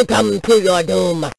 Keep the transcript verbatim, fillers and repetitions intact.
Welcome to your doom.